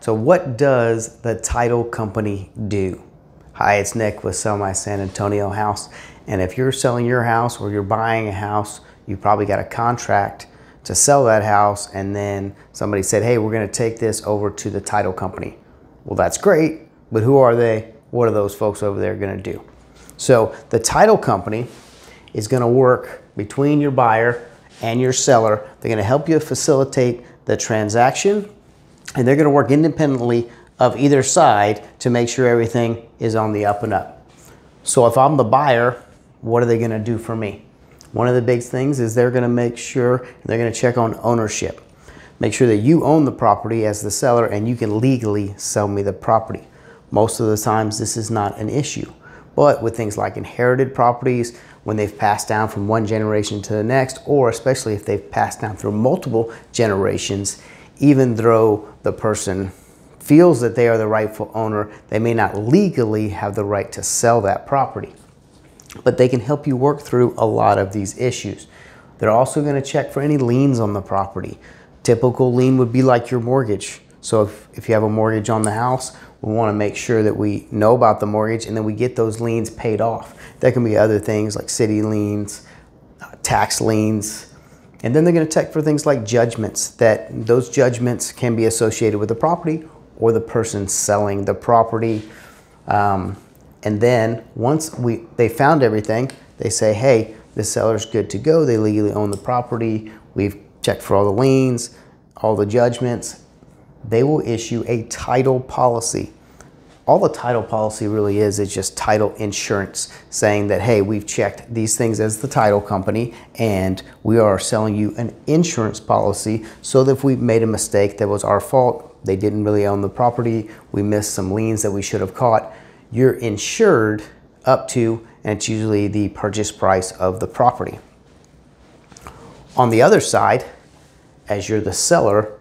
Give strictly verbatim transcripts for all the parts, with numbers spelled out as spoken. So what does the title company do? Hi, it's Nick with Sell My San Antonio House. And if you're selling your house or you're buying a house, you probably got a contract to sell that house, and then somebody said, hey, we're gonna take this over to the title company. Well, that's great, but who are they? What are those folks over there gonna do? So the title company is gonna work between your buyer and your seller. They're gonna help you facilitate the transaction, and they're gonna work independently of either side to make sure everything is on the up and up. So if I'm the buyer, what are they gonna do for me? One of the big things is they're gonna make sure, they're gonna check on ownership. Make sure that you own the property as the seller and you can legally sell me the property. Most of the times this is not an issue, but with things like inherited properties, when they've passed down from one generation to the next, or especially if they've passed down through multiple generations, even though the person feels that they are the rightful owner, they may not legally have the right to sell that property. But they can help you work through a lot of these issues. They're also going to check for any liens on the property. Typical lien would be like your mortgage. So if, if you have a mortgage on the house, we want to make sure that we know about the mortgage and then we get those liens paid off. There can be other things like city liens, tax liens, and then they're going to check for things like judgments, that those judgments can be associated with the property or the person selling the property. Um, And then once we they found everything, they say, hey, the seller's good to go. They legally own the property. We've checked for all the liens, all the judgments. They will issue a title policy. All the title policy really is is just title insurance, saying that, hey, we've checked these things as the title company, and we are selling you an insurance policy so that if we made a mistake that was our fault, they didn't really own the property, we missed some liens that we should have caught, you're insured up to, and it's usually the purchase price of the property. On the other side, as you're the seller,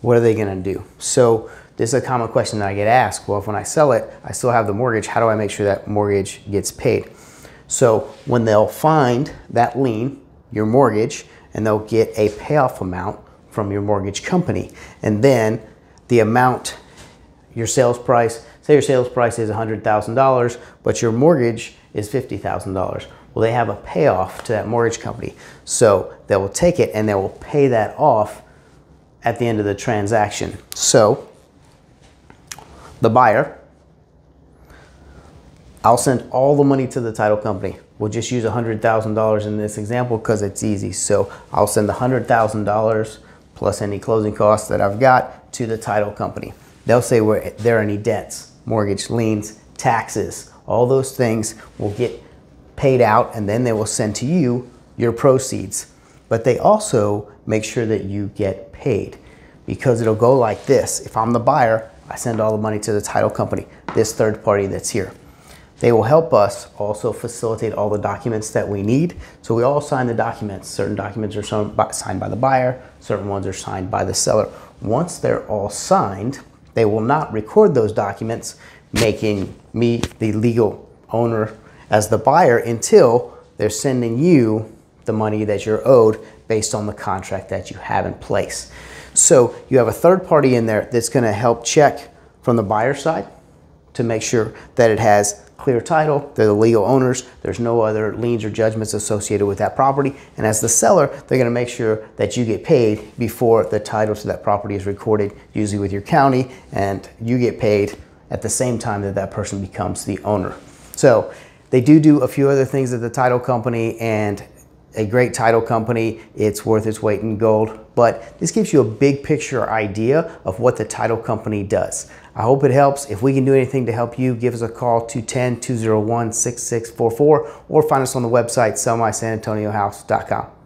what are they gonna do? So this is a common question that I get asked. Well, if when I sell it, I still have the mortgage, how do I make sure that mortgage gets paid? So when they'll find that lien, your mortgage, and they'll get a payoff amount from your mortgage company. And then the amount, your sales price, say your sales price is one hundred thousand dollars, but your mortgage is fifty thousand dollars. Well, they have a payoff to that mortgage company. So they will take it and they will pay that off at the end of the transaction. So the buyer, I'll send all the money to the title company. We'll just use one hundred thousand dollars in this example because it's easy. So I'll send one hundred thousand dollars plus any closing costs that I've got to the title company. They'll say where there are any debts, mortgage, liens, taxes, all those things will get paid out, and then they will send to you your proceeds. But they also make sure that you get paid, because it'll go like this. If I'm the buyer, I send all the money to the title company, this third party that's here. They will help us also facilitate all the documents that we need. So we all sign the documents. Certain documents are signed by the buyer, certain ones are signed by the seller. Once they're all signed, they will not record those documents, making me the legal owner as the buyer until they're sending you the money that you're owed based on the contract that you have in place. So you have a third party in there that's going to help check from the buyer side to make sure that it has clear title, they're the legal owners, there's no other liens or judgments associated with that property, and as the seller, they're gonna make sure that you get paid before the title to that property is recorded, usually with your county, and you get paid at the same time that that person becomes the owner. So they do do a few other things at the title company, and a great title company, it's worth its weight in gold, but this gives you a big picture idea of what the title company does. I hope it helps. If we can do anything to help you, give us a call, two one zero, two zero one, six six four four, or find us on the website, sell my san antonio house dot com.